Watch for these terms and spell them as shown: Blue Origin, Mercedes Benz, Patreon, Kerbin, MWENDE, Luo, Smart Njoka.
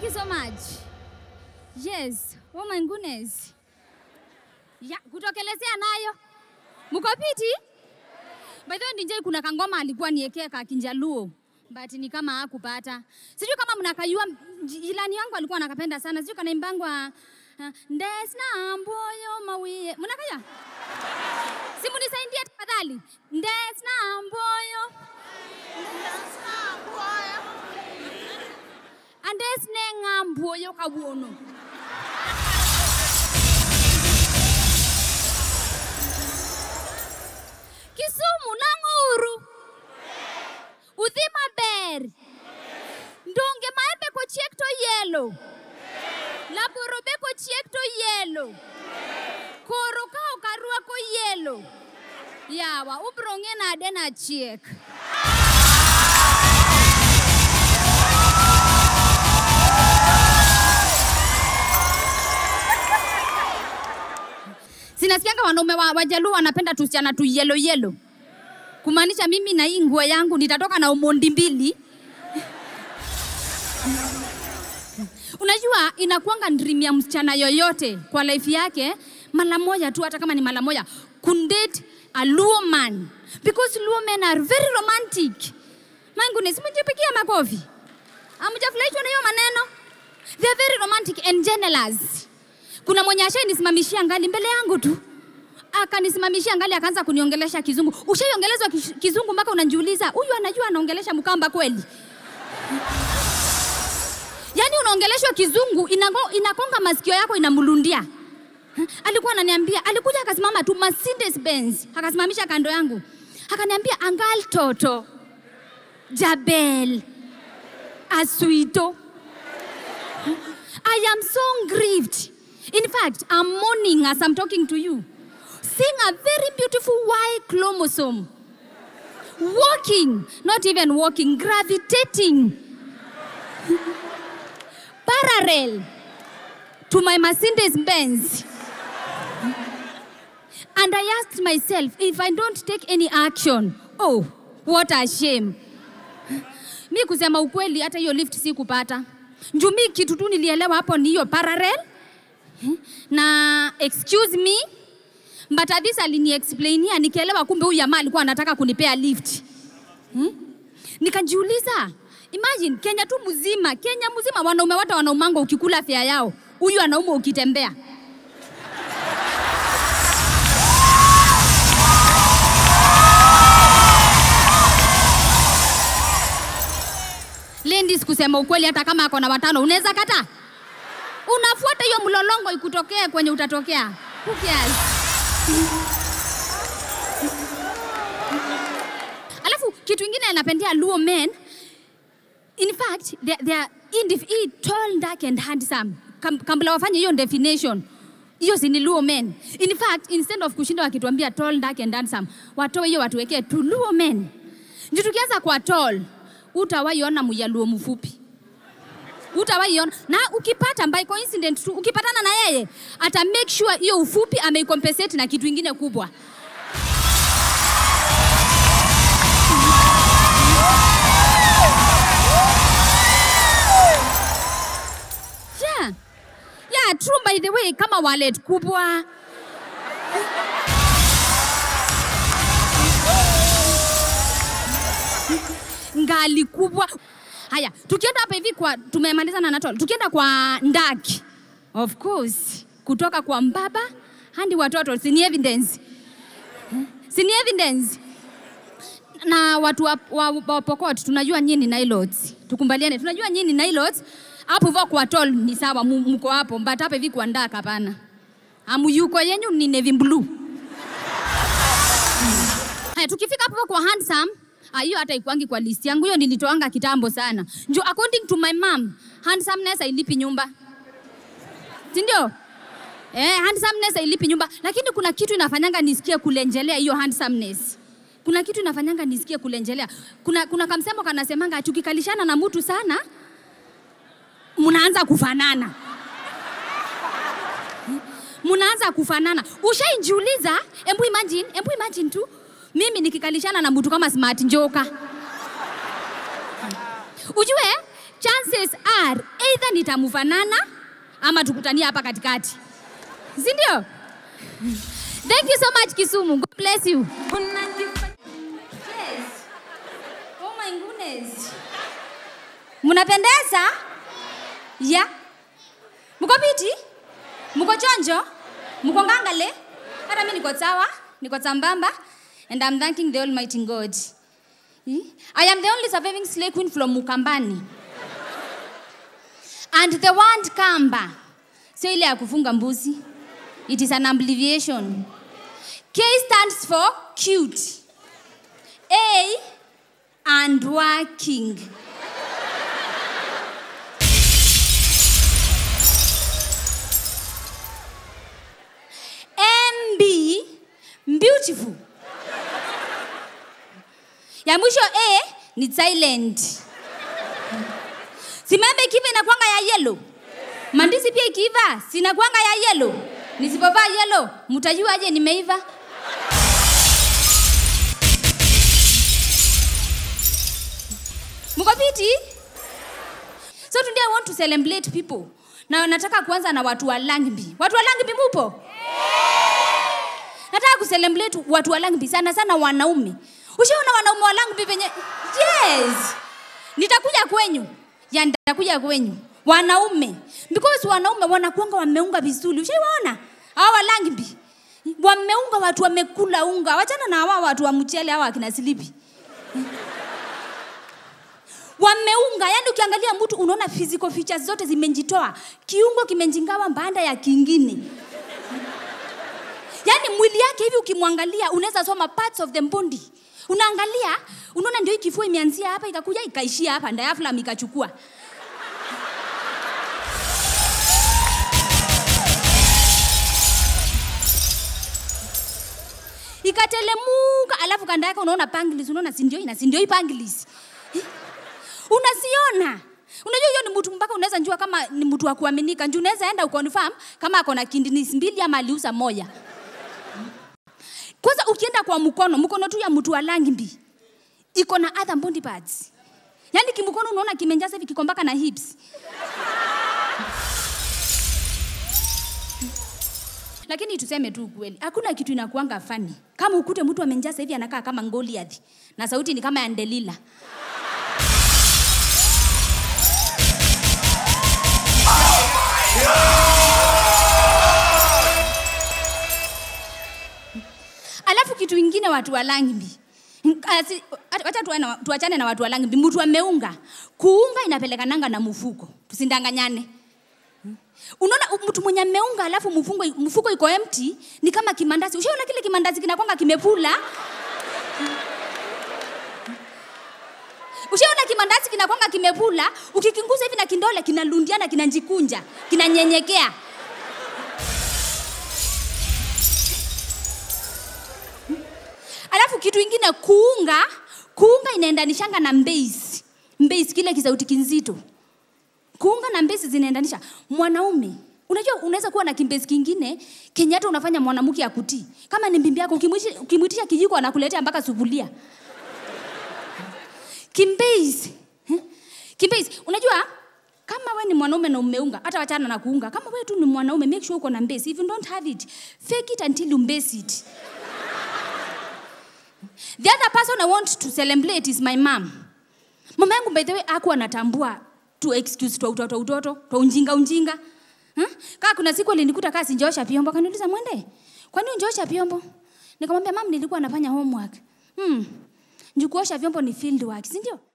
Thank you so much. Yes. Oh my goodness. Ya, kutokelezea nayo. Mukopiti? By the way, nje kuna kangoma alikuwa niekea ka Kinjaluo. But ni kama hakupata. Sijui kama mnakayua ilani yangu alikuwa anakapenda sana. Sijui kana imbangwa Ndesna mboyo mawiye. Mnakaya? Simu nisaidia tafadhali. Ndesna mboyo. Ndesna mboyo. Andesne ngamboyo kawono. Kisumu nanguru. Udhima ber. Ndonge maembe ko chekto yellow. Laborobe ko chekto yellow. Koroka ukarua ko yellow. Yawa ubronge na dena chek. Sinasikianga wanaume wa Jaluo wanapenda tusichana tu yellow yellow. Kumaanisha mimi na hii nguo yangu nitatoka na umondi mbili. Unajua inakuanga dream ya msichana yoyote kwa life yake mara moja tu, hata kama ni mara moja, kundate a Luo man, because Luo men are very romantic. My goodness, mjipigia makofi. Amjafurahishwa na hiyo maneno. They are very romantic and jealous. Kuna mwenye ashanisimamishia ngali mbele yangu tu. Akanisimamishia ngali akaanza kuniongelesha kizungu. Ushaiongelezwa kizungu mpaka unajiuliza, huyu anajua anaongelesha mkamba kweli? Yaani unaongeleshwa kizungu inakonga masikio yako inamulundia. Alikuwa ananiambia, alikuja akasimama tu Mercedes Benz, akasimamisha kando yangu. Akaniambia angal toto. Jabel. Asuito. I am so grieved. In fact, I'm mourning as I'm talking to you. Seeing a very beautiful Y chromosome. Walking, not even walking, gravitating. Parallel to my Mercedes Benz. And I asked myself, if I don't take any action, oh, what a shame. Mi kusema ukweli hata hiyo lift sikupata. Njumi kitu tu nilielewa hapo ni hiyo parallel. Na excuse me, but at this aliniexplainia nikaelewa kumbe huyu jamaa alikuwa anataka kunipea lift. Nikajiuliza, imagine Kenya tu mzima, Kenya mzima wanaume wote wanaumanga ukikula fia yao, huyu anauma ukitembea. Ladies, kusema ukweli hata kama ako na watano unaweza kataa. Unafuata hiyo mlolongo ikutokea kwenye utatokea. Kukiasi. Alafu kitu kingine anapendea Luo men. In fact, they are tall, dark and handsome. Kambla wafanye hiyo definition. Hiyo si ni Luo men. In fact, instead of kushinda wakituambia tall, dark and handsome, watoe hiyo watuwekee tu Luo men. Ndio tukianza kwa tall, utawaiona Mjaluo mfupi. Utawaiona, na ukipata by coincidence tu ukipatana na yeye ata make sure hiyo ufupi ameicompensate na kitu kingine kubwa. Yeah, true by the way, kama wallet kubwa. Ngali kubwa. Haya, tukienda hapa hivi kwa tumemaliza na Anatol. Tukienda kwa ndaki. Of course, kutoka kwa mbaba hadi watoto sini evidence. Sini evidence. Na watu wa Pokot tunajua nyinyi na Ilots. Tukumbaliane, tunajua nyinyi na Ilots. Hapo hivyo kwa tol ni sawa, mko hapo, but hapa hivi kwa ndaka hapana. Amu yuko yenyu ni navy blue. Haya, tukifika hapo kwa handsome, hiyo hata ikuangi kwa list yangu, hiyo nilitoanga kitambo sana. Ndio according to my mom, handsomeness hailipi nyumba. Ndio? Handsomeness hailipi nyumba, lakini kuna kitu inafanyanga nisikie kulenjelea hiyo handsomeness. Kuna kitu inafanyanga nisikie kulenjelea. Kuna kamsemo kanasemanga tukikalishana na mtu sana, mnaanza kufanana. Mnaanza kufanana. Ushajiuliza, embu imagine tu mimi nikikalishana na mtu kama Smart Njoka. Ujue chances are either nitamuvanana ama tukutania hapa katikati. Zindio? Thank you so much, Kisumu. God bless you. Yes. Oh my goodness. Munapendeza? Yeah. Muko biti? Muko chonjo? Muko ngangale? Hata mimi niko sawa, niko sambamba, and I'm thanking the Almighty God. I am the only surviving slay queen from Mukambani. And the word Kamba, so ile ya kufunga mbuzi, it is an abbreviation. K stands for cute. A and working. MB, beautiful. Ya mwisho A ni silent. Simembe kiva inakuanga ya yellow. Mandisi pia ikiva, sinakuanga ya yellow. Nisipova yellow, mutajua aje nimeiva. Muko piti? So today I want to celebrate people. Na nataka kuanza na watu wa Langbi. Watu wa Langbi mupo? Nataka kucelebrate watu wa Langbi sana sana wanaume. Ushaona wanaume wa Langbi venye? Yes. Nitakuja kwenyu. Ya nitakuja kwenyu. Wanaume. Because wanaume wanakuanga wameunga vizuri. Ushaona? Hawa Langbi wameunga watu wamekula unga. Wachana na hawa watu wa mchele hawa kina Silipi. Wameunga, yani ukiangalia mtu unaona physical features zote zimenjitoa. Kiungo kimenjingawa mbanda ya kingine. Yani mwili yake hivi ukimwangalia unaweza soma parts of the body. Unaangalia, unaona ndio kifua imeanzia hapa ikakuja ikaishia hapa ndayafla mikachukua. Ikatelemuka alafu kanda yake unaona panglis, unaona si ndio panglis. Unasiona. Unajua hiyo ni mtu mpaka unaweza njua kama ni mtu wa kuaminika. Njua unaweza enda ukonfirm kama ako na kidney mbili ama aliuza moja. Kwanza ukienda kwa mkono tu ya mtu wa Langbi iko na other body parts. Yaani kimkono unaona kimenjaza hivi kiko mpaka na hips. Lakini tuseme tu kweli, hakuna kitu inakuanga funny kama ukute mtu amenjaza hivi anakaa kama Goliath na sauti ni kama ya Delila. Alafu kitu ingine watu wa Langbi. Wacha tuachane na watu wa Langbi. Mtu ameunga. Kuunga inapelekananga na mfuko. Tusindanganyane. Unaona mtu mwenye ameunga alafu mfuko iko empty ni kama kimandazi. Ushaona kile kimandazi kinakwanga kimepula? Ushaona kimandazi kinakwanga kimepula, ukikinguza hivi na kindole kinalundiana, kinanjikunja, kinanyenyekea. Alafu kitu ingine kuunga inaendanishanga na mbase. Mbase kile kisauti kinzito. Kuunga na mbase zinaendanisha. Mwanaume, unajua unaweza kuwa na kimbase kingine kenye hata unafanya mwanamke akutii. Kama ni bibi yako ukimwitisha kijiko anakuletea mpaka sufuria. Kimbase. Kimbase. Unajua kama wewe ni mwanaume na umeunga, hata wachana na kuunga. Kama wewe tu ni mwanaume, make sure uko na mbase. If you don't have it, fake it until you mbase it. The other person I want to celebrate is my mom. Mama yangu by the way hakuwa anatambua to excuse to utoto, to unjinga. Kaka kuna siku alinikuta kasi njoosha piombo, akaniuliza mwende. Kwani unjoosha piombo? Nikamwambia mom nilikuwa nafanya homework. Njukuosha vyombo ni field work, si ndio?